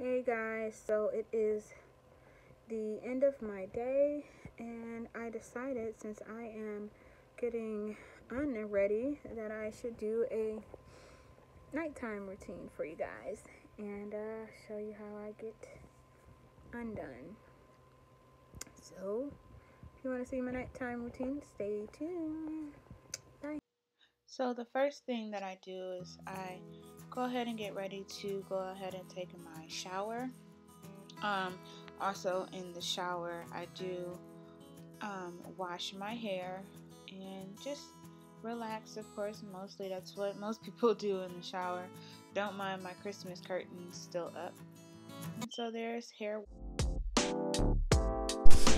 Hey guys, so it is the end of my day, and I decided, since I am getting ready, that I should do a nighttime routine for you guys and show you how I get undone. So if you want to see my nighttime routine, stay tuned. Bye. So the first thing that I do is I go ahead and get ready to go ahead and take my shower. Also in the shower I do wash my hair and just relax, of course. Mostly that's what most people do in the shower. Don't mind my Christmas curtains still up. And so there's hair.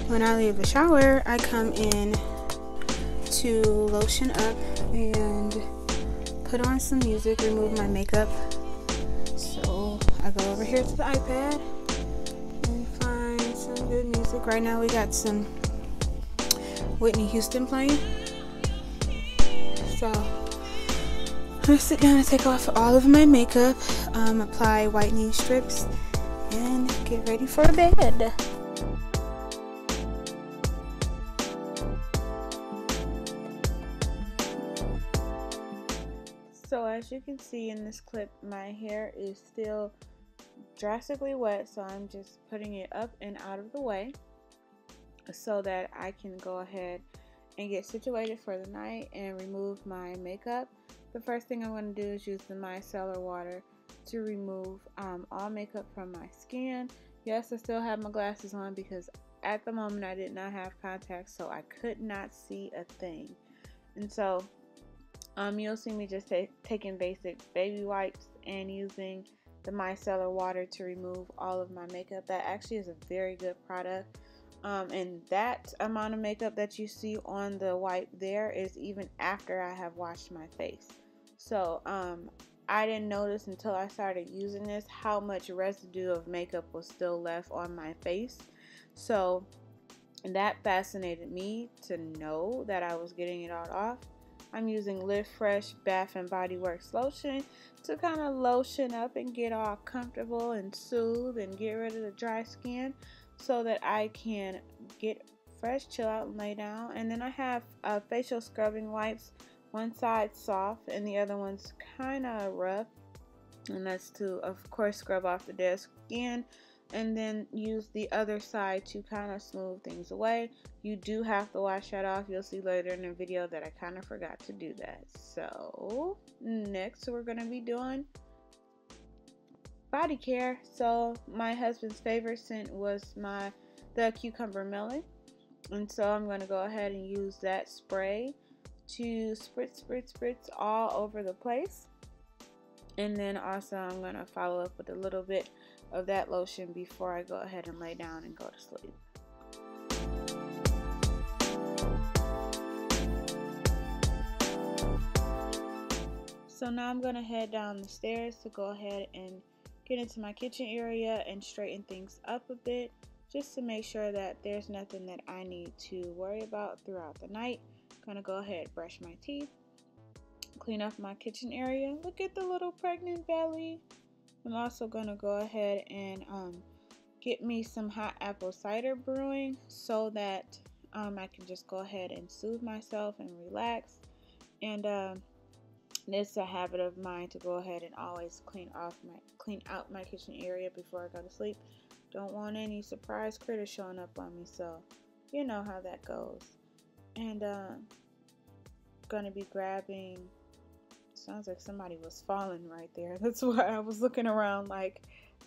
When I leave the shower, I come in to lotion up and put on some music, remove my makeup. So I go over here to the iPad and find some good music. Right now we got some Whitney Houston playing. So I'm gonna sit down and take off all of my makeup, apply whitening strips, and get ready for bed. So as you can see in this clip, my hair is still drastically wet, so I'm just putting it up and out of the way so that I can go ahead and get situated for the night and remove my makeup. The first thing I'm going to do is use the micellar water to remove all makeup from my skin. Yes, I still have my glasses on because at the moment I did not have contacts, so I could not see a thing. And so you'll see me just taking basic baby wipes and using the micellar water to remove all of my makeup. That actually is a very good product. And that amount of makeup that you see on the wipe there is even after I have washed my face. So I didn't notice until I started using this how much residue of makeup was still left on my face. So that fascinated me to know that I was getting it all off. I'm using Live Fresh Bath and Body Works lotion to kind of lotion up and get all comfortable and soothe and get rid of the dry skin so that I can get fresh, chill out, and lay down. And then I have facial scrubbing wipes, one side soft and the other one's kind of rough, and that's to, of course, scrub off the dead skin and then use the other side to kind of smooth things away. You do have to wash that off. You'll see later in the video that I kind of forgot to do that. So next we're going to be doing body care. So my husband's favorite scent was the cucumber melon, and so I'm going to go ahead and use that spray to spritz all over the place. And then also I'm going to follow up with a little bit of that lotion before I go ahead and lay down and go to sleep. So now I'm going to head down the stairs to go ahead and get into my kitchen area and straighten things up a bit, just to make sure that there's nothing that I need to worry about throughout the night. I'm going to go ahead and brush my teeth, clean up my kitchen area. Look at the little pregnant belly. I'm also going to go ahead and get me some hot apple cider brewing so that I can just go ahead and soothe myself and relax. And it's a habit of mine to go ahead and always clean out my kitchen area before I go to sleep. Don't want any surprise critters showing up on me, so you know how that goes. And going to be grabbing... Sounds like somebody was falling right there. That's why I was looking around like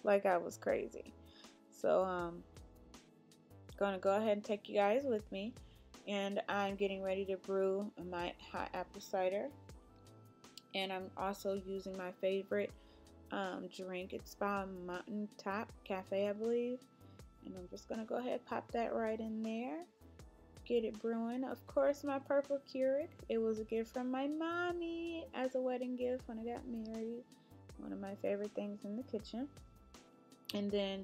I was crazy. So gonna go ahead and take you guys with me, and I'm getting ready to brew my hot apple cider. And I'm also using my favorite drink. It's by Mountain Top Cafe, I believe. And I'm just gonna go ahead and pop that right in there. Get it brewing. Of course, my purple Keurig. It was a gift from my mommy as a wedding gift when I got married. One of my favorite things in the kitchen. And then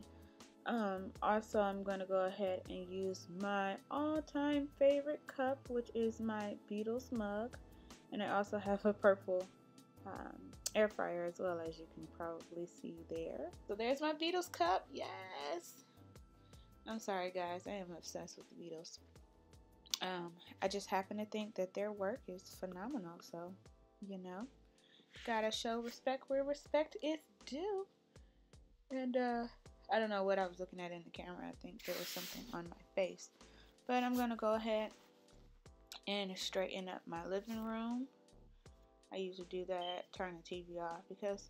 also I'm going to go ahead and use my all-time favorite cup, which is my Beatles mug. And I also have a purple air fryer as well, as you can probably see there. So there's my Beatles cup. Yes, I'm sorry guys, I am obsessed with the Beatles. I just happen to think that their work is phenomenal, so you know, gotta show respect where respect is due. And I don't know what I was looking at in the camera. I think there was something on my face, but I'm gonna go ahead and straighten up my living room. I usually do that, turn the TV off, because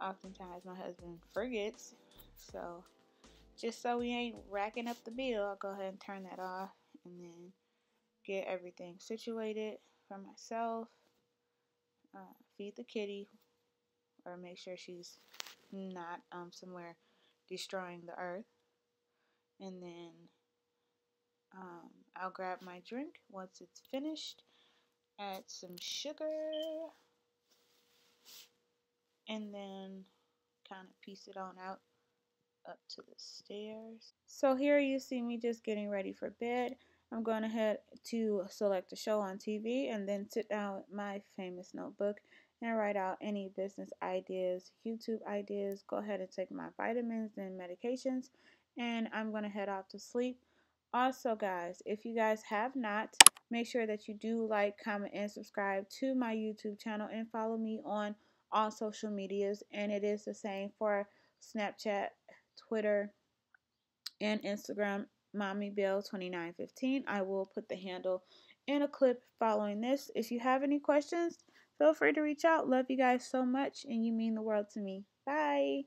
oftentimes my husband forgets. So just so we ain't racking up the bill, I'll go ahead and turn that off and then get everything situated for myself. Feed the kitty, or make sure she's not somewhere destroying the earth. And then I'll grab my drink once it's finished, add some sugar, and then kind of piece it on out up to the stairs. So here you see me just getting ready for bed. I'm going ahead to select a show on TV and then sit down with my famous notebook and write out any business ideas, YouTube ideas, go ahead and take my vitamins and medications, and I'm going to head off to sleep. Also guys, if you guys have not, make sure that you do like, comment, and subscribe to my YouTube channel, and follow me on all social medias, and it is the same for Snapchat, Twitter, and Instagram, mamibell2915. I will put the handle in a clip following this. If you have any questions, feel free to reach out. Love you guys so much, and you mean the world to me. Bye.